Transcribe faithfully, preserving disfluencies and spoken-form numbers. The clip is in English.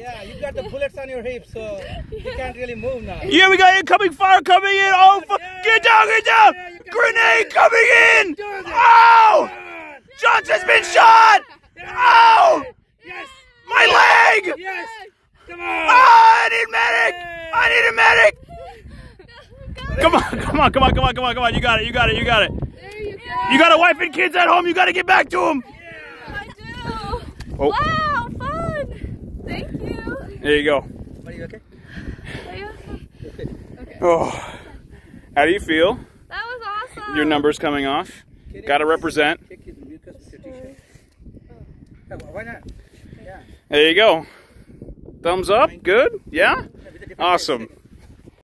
Yeah, you got the bullets on your hips, so you can't really move now. Yeah, we got incoming fire coming in. Oh, fuck. Yeah. Get down, get down. Yeah, grenade coming in. Oh, Johnson's been shot. Yeah. Oh, yes. My leg. Yes. Come on. Oh, I need medic. Yeah. I need a medic. Come on, come on, come on, come on, come on, come on. You got it, you got it, you got it. There you go. You got a wife and kids at home. You got to get back to them. Yeah. I do. Oh. Wow, fun. Thank you. There you go. Are you okay? Are you okay? Okay. Oh, how do you feel? That was awesome. Your number's coming off. Got to represent. Why not? Yeah. There you go. Thumbs up. Good. Yeah. Awesome.